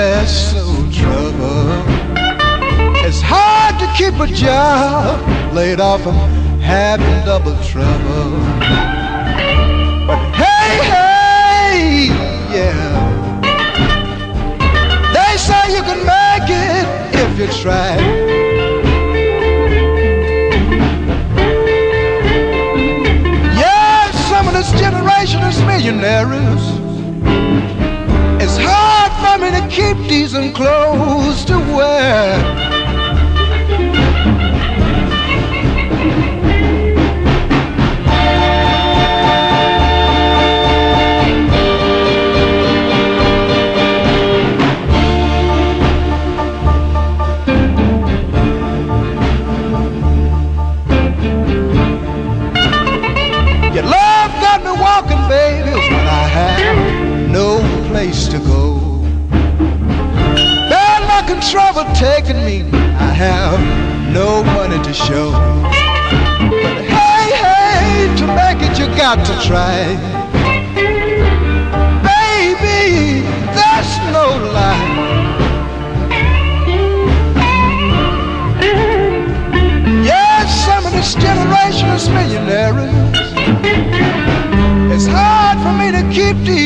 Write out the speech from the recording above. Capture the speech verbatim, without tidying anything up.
That's so trouble. It's hard to keep a job, laid off from having double trouble. But hey, hey, yeah, they say you can make it if you try. Yeah, some of this generation is millionaires. It's hard for me to keep decent clothes to wear. Your love got me walking, baby, when I have no place to go. Bad luck and trouble taking me, I have no money to show. But hey, hey, to make it you got to try. Baby, that's no lie. Yes, some of this generation is millionaires. It's hard for me to keep the